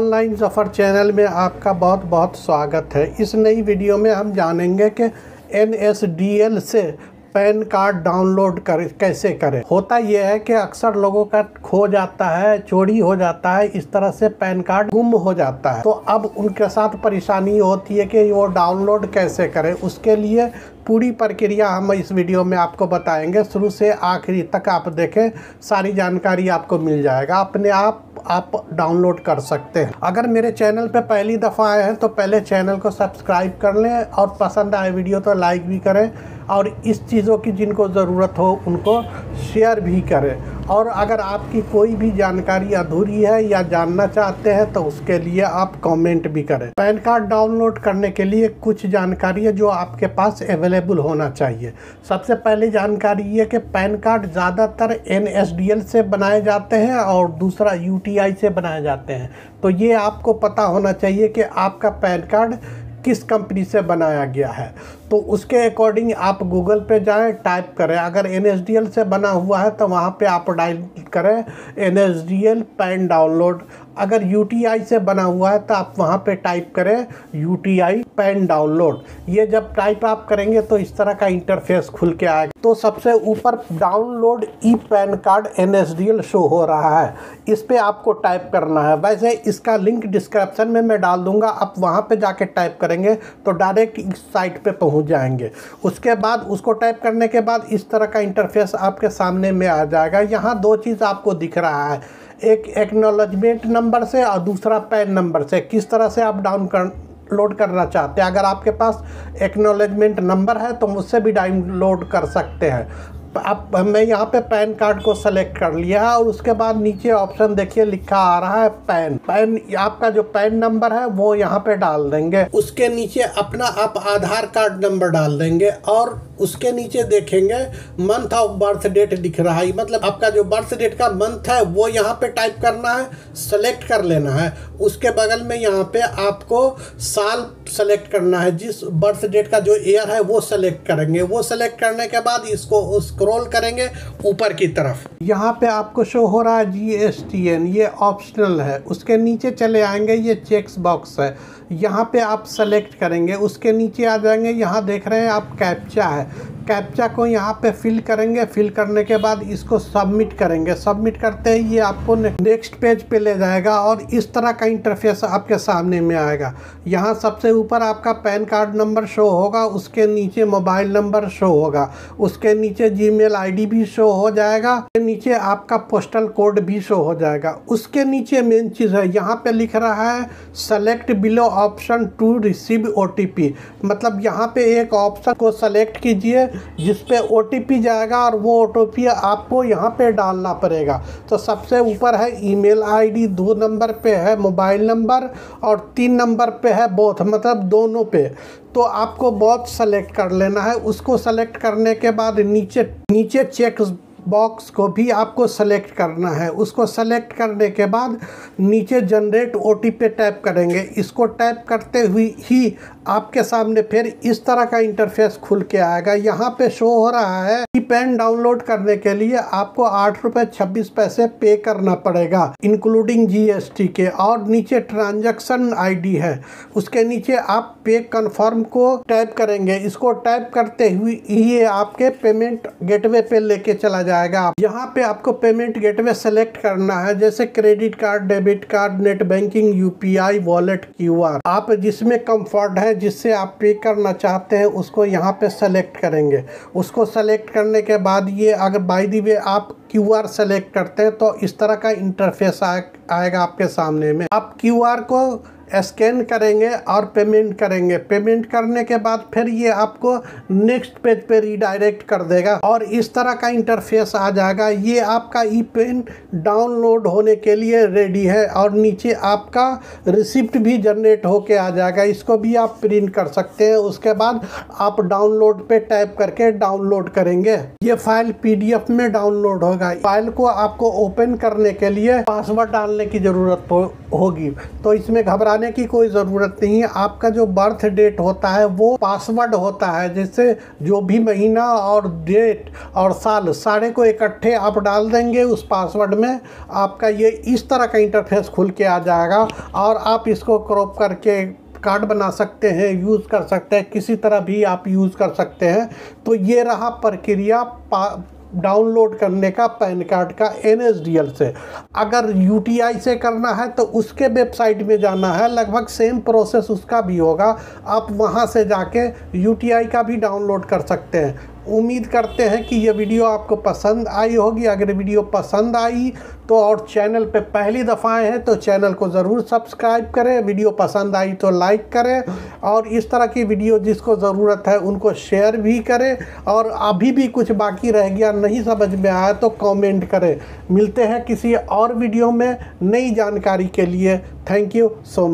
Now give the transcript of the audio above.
Online Zafar channel में आपका बहुत बहुत स्वागत है। इस नई वीडियो में हम जानेंगे कि NSDL से पैन कार्ड डाउनलोड कैसे करें। होता यह है कि अक्सर लोगों का खो जाता है, चोरी हो जाता है, इस तरह से पैन कार्ड गुम हो जाता है। तो अब उनके साथ परेशानी होती है कि वो डाउनलोड कैसे करें। उसके लिए पूरी प्रक्रिया हम इस वीडियो में आपको बताएंगे। शुरू से आखिरी तक आप देखें, सारी जानकारी आपको मिल जाएगा। अपने आप डाउनलोड कर सकते हैं। अगर मेरे चैनल पे पहली दफ़ा आए हैं तो पहले चैनल को सब्सक्राइब कर लें और पसंद आए वीडियो तो लाइक भी करें और इस चीज़ों की जिनको ज़रूरत हो उनको शेयर भी करें। और अगर आपकी कोई भी जानकारी अधूरी है या जानना चाहते हैं तो उसके लिए आप कमेंट भी करें। पैन कार्ड डाउनलोड करने के लिए कुछ जानकारी है जो आपके पास अवेलेबल होना चाहिए। सबसे पहले जानकारी ये कि पैन कार्ड ज़्यादातर NSDL से बनाए जाते हैं और दूसरा UTI से बनाए जाते हैं। तो ये आपको पता होना चाहिए कि आपका पैन कार्ड किस कंपनी से बनाया गया है। तो उसके अकॉर्डिंग आप गूगल पे जाएं, टाइप करें। अगर NSDL से बना हुआ है तो वहाँ पे आप डायल करें NSDL पैन डाउनलोड। अगर UTI से बना हुआ है तो आप वहाँ पे टाइप करें UTI पैन डाउनलोड। ये जब टाइप आप करेंगे तो इस तरह का इंटरफेस खुल के आएगा। तो सबसे ऊपर डाउनलोड ई पैन कार्ड NSDL शो हो रहा है, इस पर आपको टाइप करना है। वैसे इसका लिंक डिस्क्रिप्शन में मैं डाल दूँगा, आप वहाँ पर जाके टाइप करेंगे तो डायरेक्ट इस साइट पर पहुँच जाएंगे। उसके बाद उसको टाइप करने के बाद इस तरह का इंटरफेस आपके सामने में आ जाएगा। यहाँ दो चीज़ आपको दिख रहा है, एक एक्नॉलेजमेंट नंबर से और दूसरा पैन नंबर से। किस तरह से आप डाउनलोड करना चाहते हैं। अगर आपके पास एक्नॉलेजमेंट नंबर है तो उससे भी डाउनलोड कर सकते हैं। अब मैं यहाँ पे पैन कार्ड को सेलेक्ट कर लिया है और उसके बाद नीचे ऑप्शन देखिए लिखा आ रहा है पैन। आपका जो पैन नंबर है वो यहाँ पे डाल देंगे। उसके नीचे अपना आप आधार कार्ड नंबर डाल देंगे और उसके नीचे देखेंगे मंथ ऑफ बर्थ डेट दिख रहा है, मतलब आपका जो बर्थ डेट का मंथ है वो यहाँ पे टाइप करना है, सेलेक्ट कर लेना है। उसके बगल में यहाँ पे आपको साल सेलेक्ट करना है, जिस बर्थ डेट का जो ईयर है वो सेलेक्ट करेंगे। वो सेलेक्ट करने के बाद इसको स्क्रॉल करेंगे ऊपर की तरफ। यहाँ पे आपको शो हो रहा है GSTN, ये ऑप्शनल है। उसके नीचे चले आएंगे, ये चेक्स बॉक्स है, यहाँ पे आप सेलेक्ट करेंगे। उसके नीचे आ जाएंगे, यहाँ देख रहे हैं आप कैप्चा है, कैप्चा को यहाँ पे फिल करेंगे। फिल करने के बाद इसको सबमिट करेंगे। सबमिट करते ही ये आपको नेक्स्ट पेज पे ले जाएगा और इस तरह का इंटरफेस आपके सामने में आएगा। यहाँ सबसे ऊपर आपका पैन कार्ड नंबर शो होगा, उसके नीचे मोबाइल नंबर शो होगा, उसके नीचे Gmail ID भी शो हो जाएगा, उसके नीचे आपका पोस्टल कोड भी शो हो जाएगा। उसके नीचे मेन चीज़ है, यहाँ पर लिख रहा है select below option to receive OTP, मतलब यहाँ पर एक ऑप्शन को सेलेक्ट कीजिए जिस पे OTP जाएगा और वो OTP आपको यहाँ पे डालना पड़ेगा। तो सबसे ऊपर है email ID, 2 नंबर पे है मोबाइल नंबर और 3 नंबर पे है बोथ, मतलब दोनों पे। तो आपको बोथ सेलेक्ट कर लेना है। उसको सेलेक्ट करने के बाद नीचे चेक बॉक्स को भी आपको सेलेक्ट करना है। उसको सेलेक्ट करने के बाद नीचे जनरेट OTP टैप करेंगे। इसको टैप करते हुए ही आपके सामने फिर इस तरह का इंटरफेस खुल के आएगा। यहाँ पे शो हो रहा है कि पैन डाउनलोड करने के लिए आपको ₹8.26 पे करना पड़ेगा इंक्लूडिंग GST के, और नीचे ट्रांजैक्शन ID है। उसके नीचे आप पे कन्फर्म को टैप करेंगे। इसको टैप करते हुए ये आपके पेमेंट गेटवे पे लेके चला जाएगा। यहाँ पे आपको पेमेंट गेटवे सेलेक्ट करना है, जैसे credit card, debit card, net banking, UPI, wallet, QR। आप जिसमें कंफर्ट है, जिससे आप पे करना चाहते हैं, उसको यहाँ पे सेलेक्ट करेंगे। उसको सेलेक्ट करने के बाद ये अगर बाय द वे आप QR सेलेक्ट करते हैं तो इस तरह का इंटरफेस आएगा आपके सामने में। आप QR को स्कैन करेंगे और पेमेंट करेंगे। पेमेंट करने के बाद फिर ये आपको नेक्स्ट पेज पे रीडायरेक्ट कर देगा और इस तरह का इंटरफेस आ जाएगा। ये आपका ई पेन डाउनलोड होने के लिए रेडी है और नीचे आपका रिसिप्ट भी जनरेट होके आ जाएगा। इसको भी आप प्रिंट कर सकते हैं। उसके बाद आप डाउनलोड पे टाइप करके डाउनलोड करेंगे। ये फाइल PDF में डाउनलोड होगा। फाइल को आपको ओपन करने के लिए पासवर्ड डालने की ज़रूरत होगी, तो इसमें घबराने बताने की कोई ज़रूरत नहीं है। आपका जो बर्थ डेट होता है वो पासवर्ड होता है, जिससे जो भी महीना और डेट और साल सारे को इकट्ठे आप डाल देंगे उस पासवर्ड में, आपका ये इस तरह का इंटरफेस खुल के आ जाएगा और आप इसको क्रॉप करके कार्ड बना सकते हैं, यूज़ कर सकते हैं, किसी तरह भी आप यूज़ कर सकते हैं। तो ये रहा प्रक्रिया डाउनलोड करने का पैन कार्ड का NSDL से। अगर UTI से करना है तो उसके वेबसाइट में जाना है, लगभग सेम प्रोसेस उसका भी होगा। आप वहां से जाके UTI का भी डाउनलोड कर सकते हैं। उम्मीद करते हैं कि ये वीडियो आपको पसंद आई होगी। अगर वीडियो पसंद आई तो और चैनल पे पहली दफ़ा आए हैं तो चैनल को ज़रूर सब्सक्राइब करें। वीडियो पसंद आई तो लाइक करें और इस तरह की वीडियो जिसको ज़रूरत है उनको शेयर भी करें। और अभी भी कुछ बाकी रह गया, नहीं समझ में आया तो कमेंट करें। मिलते हैं किसी और वीडियो में नई जानकारी के लिए। Thank you so much.